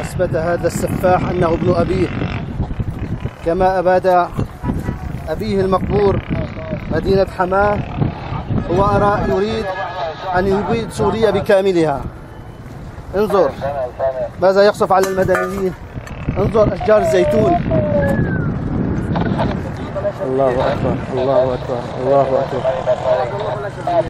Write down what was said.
أثبت هذا السفاح أنه ابن أبيه كما أباد أبيه المقبور مدينة حماه. هو يريد أن يبيد سوريا بكاملها. انظر ماذا يقصف على المدنيين. انظر أشجار الزيتون. الله أكبر الله أكبر الله أكبر.